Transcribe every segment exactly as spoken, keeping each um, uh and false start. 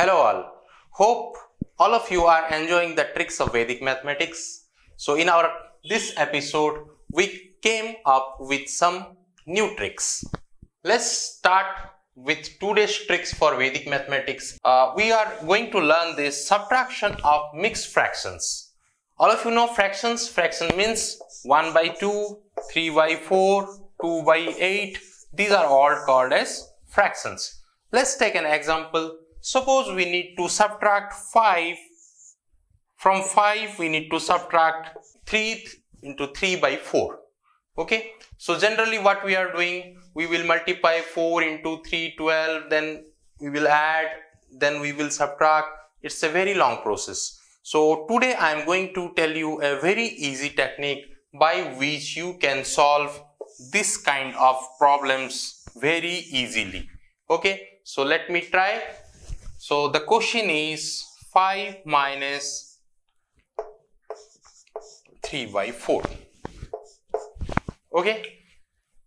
Hello all, hope all of you are enjoying the tricks of Vedic mathematics. So in our this episode we came up with some new tricks. Let's start with today's tricks for Vedic mathematics. Uh, we are going to learn this subtraction of mixed fractions. All of you know fractions. Fraction means one by two, three by four, two by eight. These are all called as fractions. Let's take an example. Suppose we need to subtract five. From five we need to subtract three into three by four. Okay, so generally what we are doing, we will multiply four into three, twelve, then we will add, then we will subtract. It's a very long process. So today I am going to tell you a very easy technique by which you can solve this kind of problems very easily. Okay, so let me try. So the question is five minus three by four. Okay,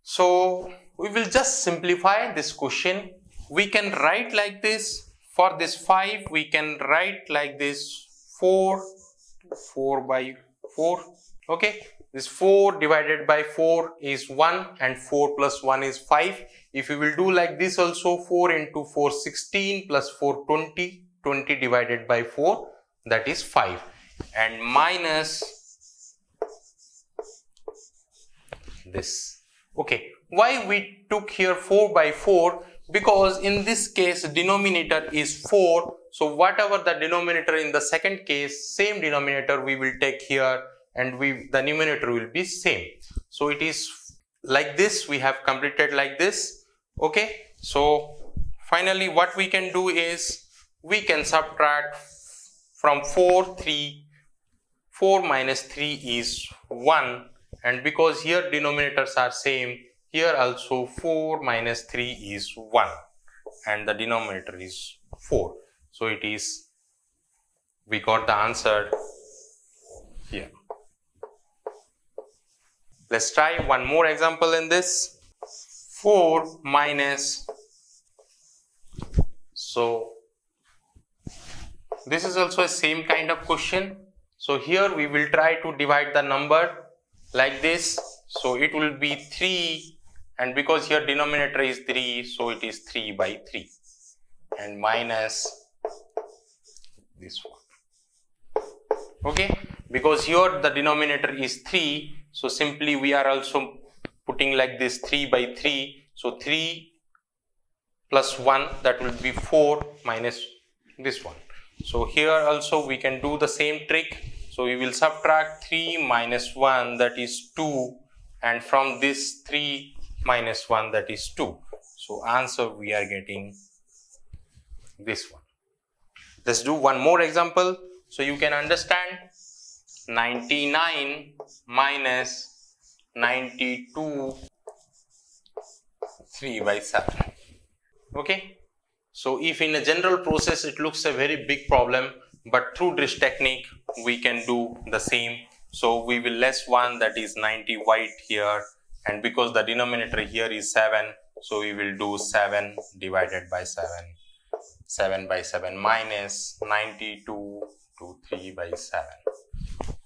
so we will just simplify this question. We can write like this. For this five we can write like this, four, four by four. Okay, this four divided by four is one, and four plus one is five. If you will do like this also, four into four, sixteen, plus four, twenty. twenty divided by four, that is five, and minus this. Okay, why we took here four by four? Because in this case denominator is four, so whatever the denominator in the second case, same denominator we will take here, and we the numerator will be same. So it is like this. We have completed like this. Okay, so finally what we can do is we can subtract from four, three. four minus three is one, and because here denominators are same, here also four minus three is one and the denominator is four. So it is, we got the answer here. Let's try one more example in this. four minus, so this is also a same kind of question. So here we will try to divide the number like this. So it will be three, and because here denominator is three, so it is three by three, and minus this one. Okay, because here the denominator is three, so simply we are also putting like this, three by three. So three plus one, that will be four, minus this one. So here also we can do the same trick. So we will subtract three minus one, that is two, and from this three minus one, that is two. So answer we are getting this one. Let's do one more example so you can understand. ninety-nine minus ninety-two, three by seven. Okay, so if in a general process it looks a very big problem, but through this technique we can do the same. So we will less one, that is ninety white here, and because the denominator here is seven, so we will do seven divided by seven, seven by seven, minus ninety-two to three by seven.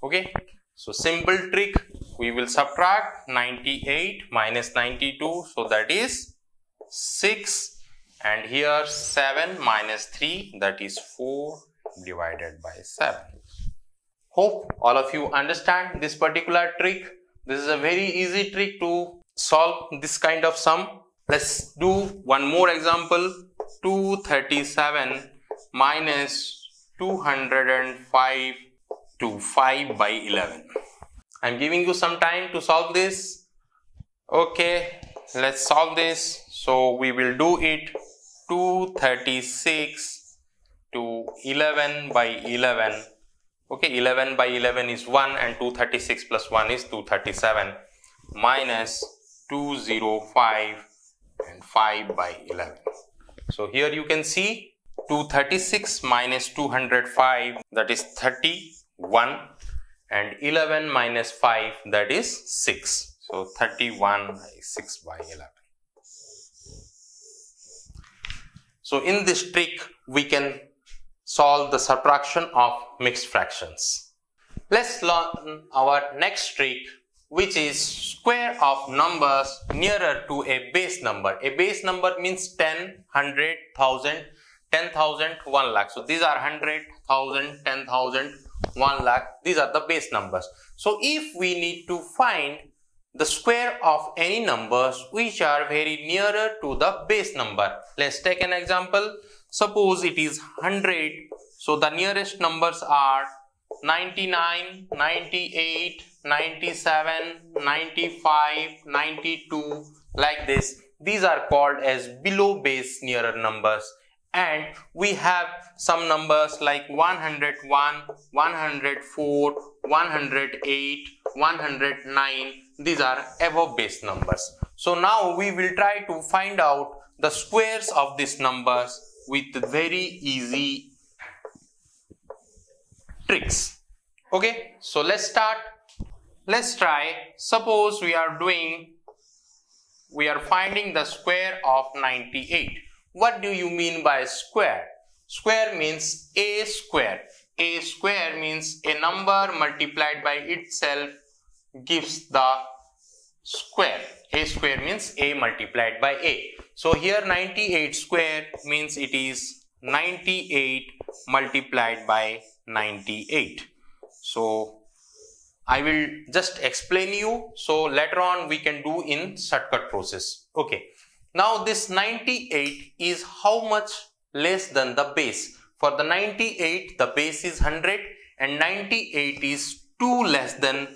Okay, so simple trick. We will subtract ninety-eight minus ninety-two, so that is six, and here seven minus three, that is four divided by seven. Hope all of you understand this particular trick. This is a very easy trick to solve this kind of sum. Let's do one more example. two hundred thirty-seven minus two hundred five to five by eleven. I'm giving you some time to solve this. Okay, let's solve this. So we will do it. Two hundred thirty-six to eleven by eleven. Okay, eleven by eleven is one, and two hundred thirty-six plus one is two hundred thirty-seven, minus two hundred five and five by eleven. So here you can see two hundred thirty-six minus two hundred five, that is thirty-one, and eleven minus five, that is six. So thirty-one is six by eleven. So in this trick we can solve the subtraction of mixed fractions. Let's learn our next trick, which is square of numbers nearer to a base number. A base number means ten, one hundred, one thousand, ten thousand, one lakh. So these are one hundred, one thousand, ten thousand, one lakh. These are the base numbers. So if we need to find the square of any numbers which are very nearer to the base number. Let's take an example. Suppose it is one hundred. So the nearest numbers are ninety-nine, ninety-eight, ninety-seven, ninety-five, ninety-two, like this. These are called as below base nearer numbers. And we have some numbers like one hundred one, one hundred four, one hundred eight, one hundred nine. These are above base numbers. So now we will try to find out the squares of these numbers with very easy tricks. Okay, so let's start. Let's try. Suppose we are doing, we are finding the square of ninety-eight. What do you mean by square? Square means a square. A square means a number multiplied by itself gives the square. A square means a multiplied by a. So here ninety-eight square means it is ninety-eight multiplied by ninety-eight. So I will just explain you. So later on we can do in shortcut process. Okay. Now this ninety-eight is how much less than the base. For the ninety-eight, the base is one hundred and ninety-eight is two less than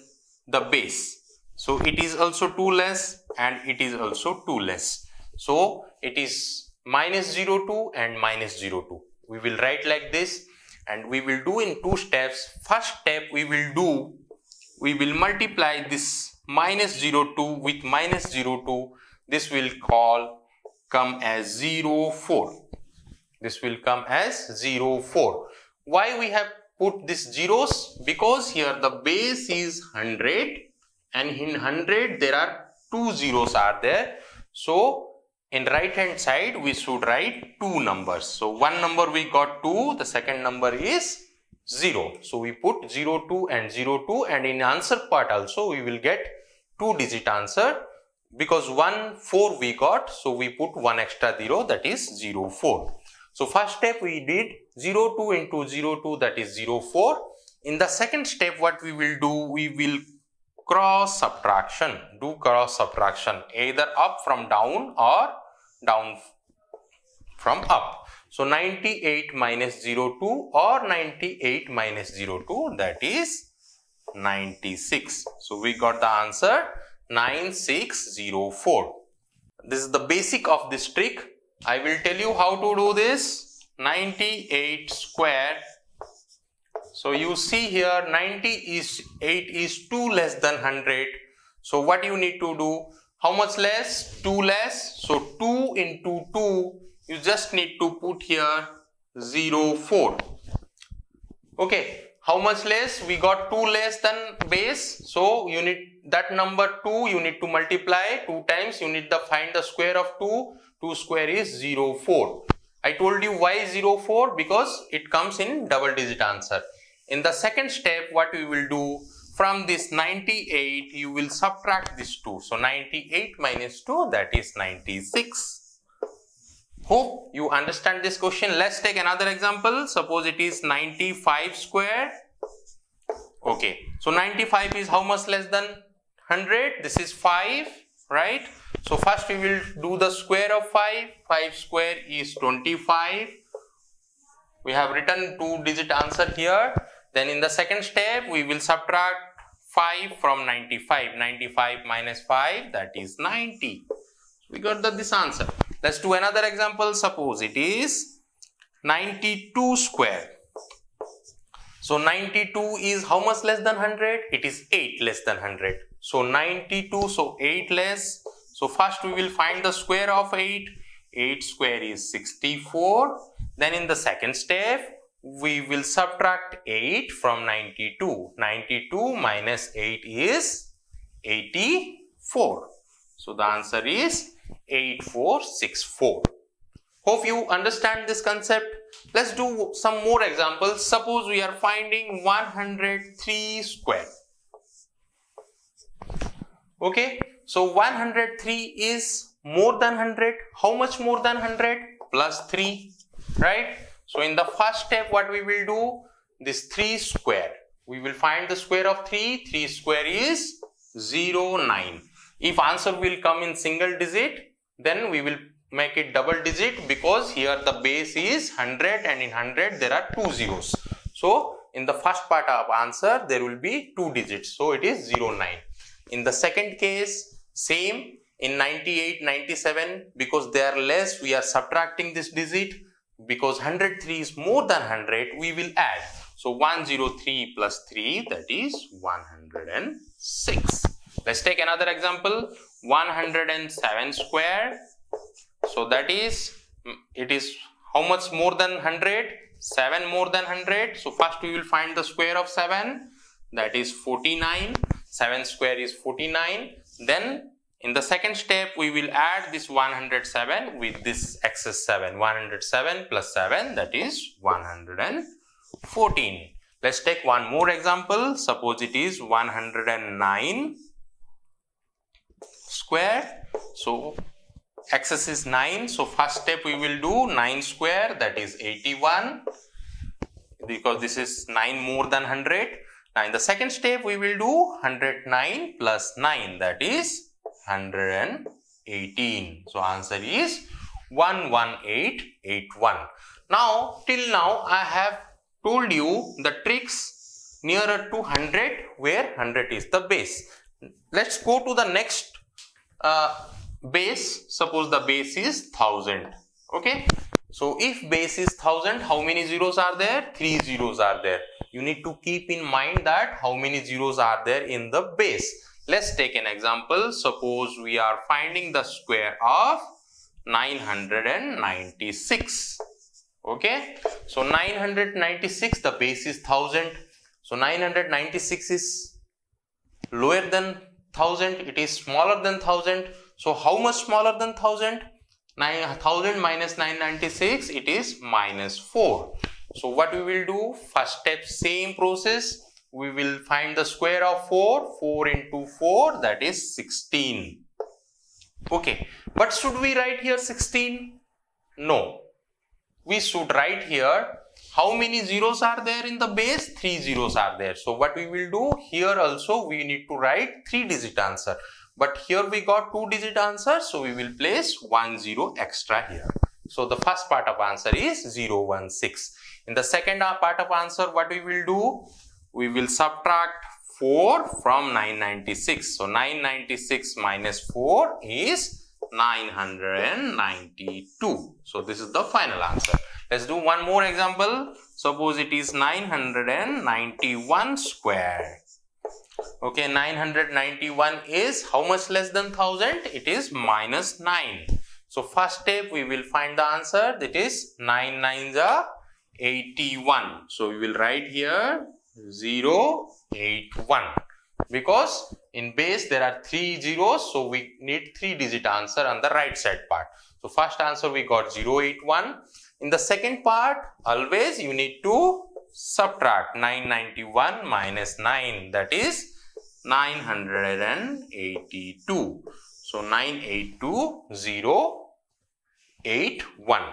the base. So it is also two less and it is also two less. So it is minus zero two and minus zero two. We will write like this and we will do in two steps. First step we will do, we will multiply this minus zero two with minus zero two. This will call come as zero four. This will come as zero four. Why we have put this zeros? Because here the base is one hundred and in one hundred there are two zeros are there. So in right hand side we should write two numbers. So one number we got two, the second number is zero. So we put zero two and zero two, and in answer part also we will get two digit answer. Because one four we got, so we put one extra zero, that is zero four. So first step we did zero two into zero two, that is zero four. In the second step what we will do, we will cross subtraction, do cross subtraction, either up from down or down from up. So ninety-eight minus zero two or ninety-eight minus zero two, that is ninety-six. So we got the answer nine six zero four. This is the basic of this trick. I will tell you how to do this. ninety-eight square. So you see here ninety-eight is two less than one hundred. So what you need to do? How much less? two less. So two into two. You just need to put here zero four. Okay. How much less? We got two less than base. So you need that number two, you need to multiply two times. You need to find the square of two. two square is zero four. I told you why zero four, because it comes in double digit answer. In the second step what we will do, from this ninety-eight you will subtract this two. So ninety-eight minus two, that is ninety-six. Hope you understand this question. Let's take another example. Suppose it is ninety-five square. Okay. So ninety-five is how much less than one hundred? This is five, right? So first we will do the square of five. five square is twenty-five. We have written two digit answer here. Then in the second step we will subtract five from ninety-five. ninety-five minus five, that is ninety. We got the, this answer. Let's do another example. Suppose it is ninety-two square. So ninety-two is how much less than one hundred? It is eight less than one hundred. So ninety-two, so eight less. So first we will find the square of eight. eight square is sixty-four. Then in the second step we will subtract eight from ninety-two. ninety-two minus eight is eighty-four. So the answer is eighty-four sixty-four. Hope you understand this concept. Let's do some more examples. Suppose we are finding one hundred three square. Okay, so one hundred three is more than one hundred. How much more than one hundred? Plus three, right? So in the first step, what we will do? This three square. We will find the square of three. three square is zero nine. If answer will come in single digit, then we will make it double digit, because here the base is one hundred and in one hundred there are two zeros. So in the first part of answer there will be two digits. So it is zero nine. In the second case, same. In ninety-eight, ninety-seven, because they are less, we are subtracting this digit. Because one hundred three is more than one hundred, we will add. So one hundred three plus three, that is one hundred six. Let's take another example. one hundred seven square. So that is, it is how much more than one hundred? seven more than one hundred. So first we will find the square of seven. That is forty-nine. seven square is forty-nine. Then in the second step, we will add this one hundred seven with this excess seven. one hundred seven plus seven, that is one hundred fourteen. Let's take one more example. Suppose it is one hundred nine square. So excess is nine. So first step we will do nine square, that is eighty-one, because this is nine more than one hundred. Now in the second step we will do one hundred nine plus nine, that is one hundred eighteen. So answer is one hundred eighteen eighty-one. Now till now I have told you the tricks nearer to one hundred, where one hundred is the base. Let's go to the next uh, base. Suppose the base is one thousand. Okay, so if base is one thousand, how many zeros are there? Three zeros are there. You need to keep in mind that how many zeros are there in the base. Let's take an example. Suppose we are finding the square of nine hundred ninety-six. Okay, so nine hundred ninety-six, the base is one thousand. So nine hundred ninety-six is lower than one thousand. It is smaller than one thousand. So how much smaller than one thousand? one thousand minus nine hundred ninety-six, it is minus four. So what we will do? First step, same process. We will find the square of four. four into four, that is sixteen. Okay, but should we write here sixteen? No. We should write here, how many zeros are there in the base? three zeros are there. So what we will do here also, we need to write three digit answer. But here we got two digit answer, so we will place one zero extra here. So the first part of answer is zero one six. In the second part of answer, what we will do? We will subtract four from nine hundred ninety-six. So nine hundred ninety-six minus four is nine hundred ninety-two. So this is the final answer. Let's do one more example. Suppose it is nine hundred ninety-one square. Okay, nine hundred ninety-one is how much less than one thousand? It is minus nine. So first step we will find the answer. That is nine nines are eighty-one. So we will write here zero eight one, because in base there are three zeros, so we need three digit answer on the right side part. So first answer we got zero eight one. In the second part, always you need to subtract nine hundred ninety-one minus nine, that is nine hundred eighty-two. So nine hundred eighty-two thousand eighty-one.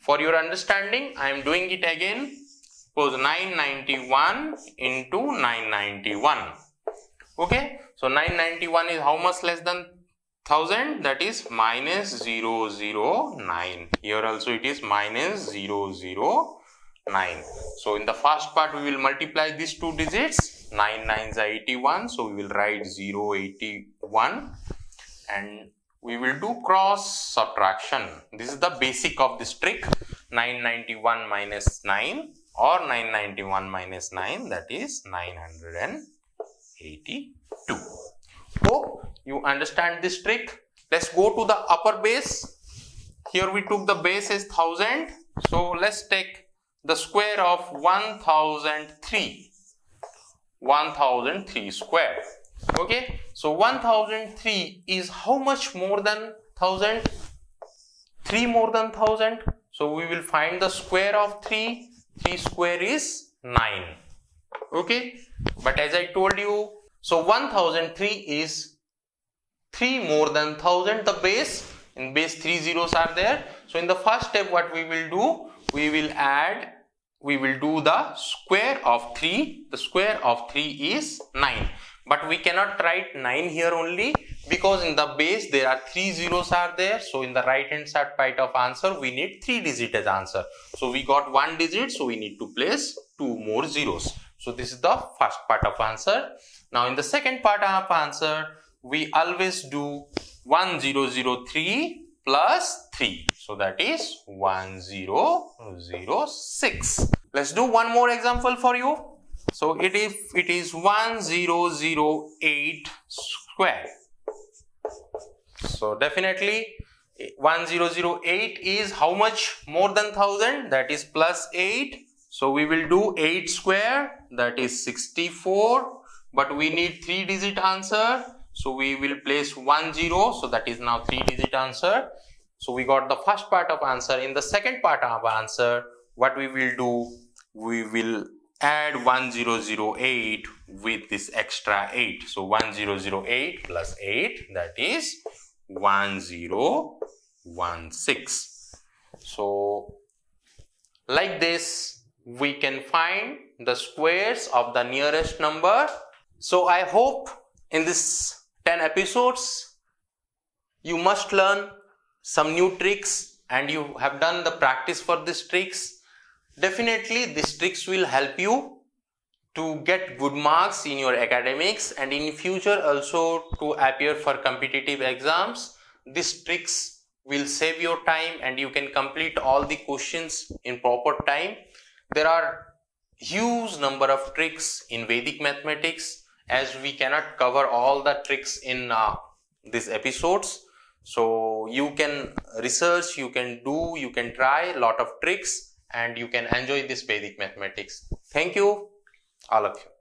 For your understanding, I am doing it again. Suppose nine hundred ninety-one into nine hundred ninety-one. Okay, so nine hundred ninety-one is how much less than one thousand? That is minus zero zero nine. Here also it is minus zero zero nine. So in the first part we will multiply these two digits. nine nines are eighty-one, so we will write zero eighty-one, and we will do cross subtraction. This is the basic of this trick. nine hundred ninety-one minus nine, or nine hundred ninety-one minus nine, that is nine hundred eighty-two. Hope you understand this trick. Let's go to the upper base. Here we took the base as one thousand. So let's take the square of one thousand three. one thousand three square. Okay, so one thousand three is how much more than one thousand? three more than one thousand. So we will find the square of three. three square is nine. Okay. But as I told you, so one thousand three is three more than one thousand, the base. In base three zeros are there. So in the first step what we will do, we will add, we will do the square of three. The square of three is nine. But we cannot write nine here only, because in the base there are three zeros are there. So in the right hand side part of answer we need three digit as answer. So we got one digit, so we need to place two more zeros. So this is the first part of answer. Now in the second part of answer we always do one thousand three plus three. So that is one thousand six. Let's do one more example for you. So it is, it is one thousand eight square. So definitely one thousand eight is how much more than one thousand? That is plus eight. So we will do eight square, that is sixty-four. But we need three digit answer. So we will place one zero. So that is now three digit answer. So we got the first part of answer. In the second part of answer, what we will do, we will add one thousand eight with this extra eight. So one thousand eight plus eight, that is one thousand sixteen. So like this we can find the squares of the nearest number. So I hope in this ten episodes you must learn some new tricks and you have done the practice for these tricks. Definitely these tricks will help you to get good marks in your academics, and in future also to appear for competitive exams. These tricks will save your time and you can complete all the questions in proper time. There are huge number of tricks in Vedic mathematics, as we cannot cover all the tricks in uh, these episodes. So you can research, you can do, you can try a lot of tricks, and you can enjoy this Vedic mathematics. Thank you, all of you.